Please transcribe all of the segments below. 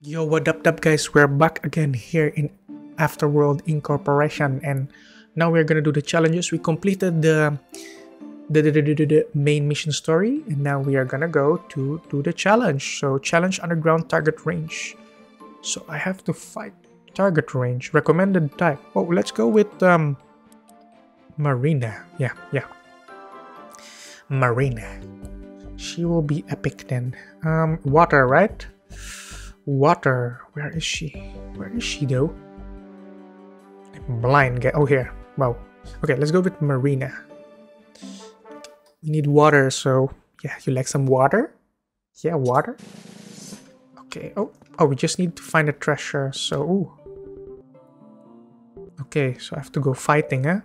Yo, what up guys, we're back again here in Afterworld Incorporation, and now we're gonna do the challenges. We completed the main mission story, and now we are gonna go to do the challenge. So challenge underground target range. So I have to fight target range. Recommended type. Oh, let's go with Marina. Yeah. Marina. She will be epic then. Water, right? Water. Where is she? Where is she though? I'm blind guy. Oh, here. Wow. Okay, let's go with Marina. We need water, so yeah, you like some water? Yeah, water. Okay, oh, we just need to find a treasure, so ooh. Okay, so I have to go fighting, huh?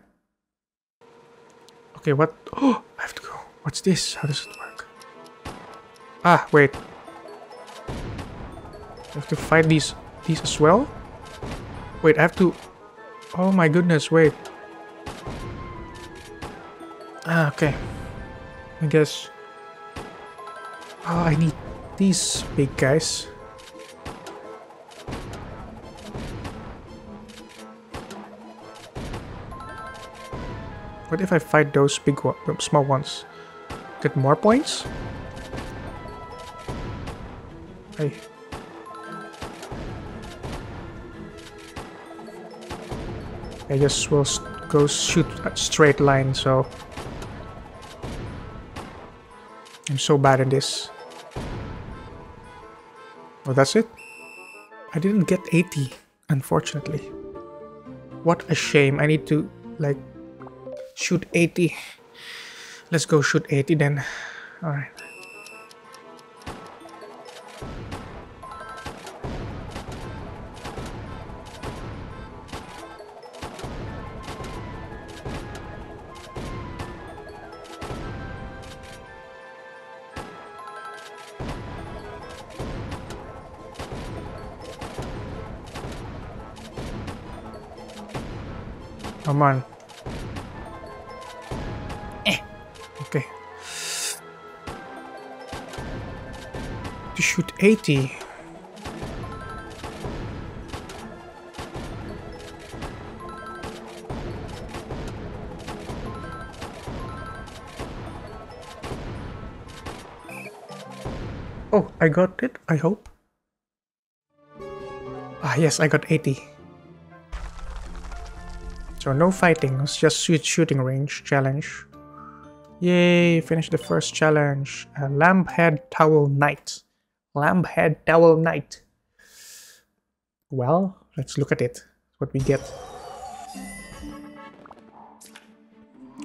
Okay, what? Oh, I have to go. What's this? How does it work? Ah, wait. I have to fight these as well? Wait, I have to... Oh my goodness, wait. Ah, okay. I guess... Oh, I need these big guys. What if I fight those big ones, small ones? Get more points? Hey. I just will go shoot a straight line, so... I'm so bad at this. Well, that's it. I didn't get 80, unfortunately. What a shame. I need to, like, shoot 80. Let's go shoot 80 then. Alright. Come on. Okay. To shoot 80. Oh, I got it, I hope. Ah, yes, I got 80. So no fighting, it's just shooting range challenge. Yay, finish the first challenge. Lambhead Towel Knight. Lambhead Towel Knight. Well, let's look at it. What we get.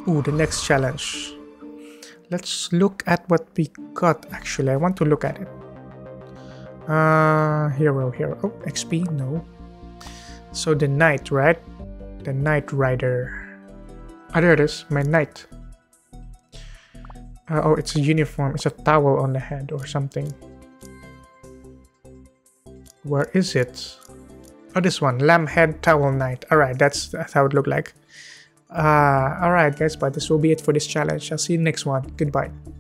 Ooh, the next challenge. Let's look at what we got actually. I want to look at it. Hero. Oh, XP, no. So the knight, right? The Knight Rider. Ah, there it is. My knight. Oh, it's a uniform. It's a towel on the head or something. Where is it? Oh, this one. Lambhead Towel Knight. Alright, that's how it looked like. Alright guys, but this will be it for this challenge. I'll see you next one. Goodbye.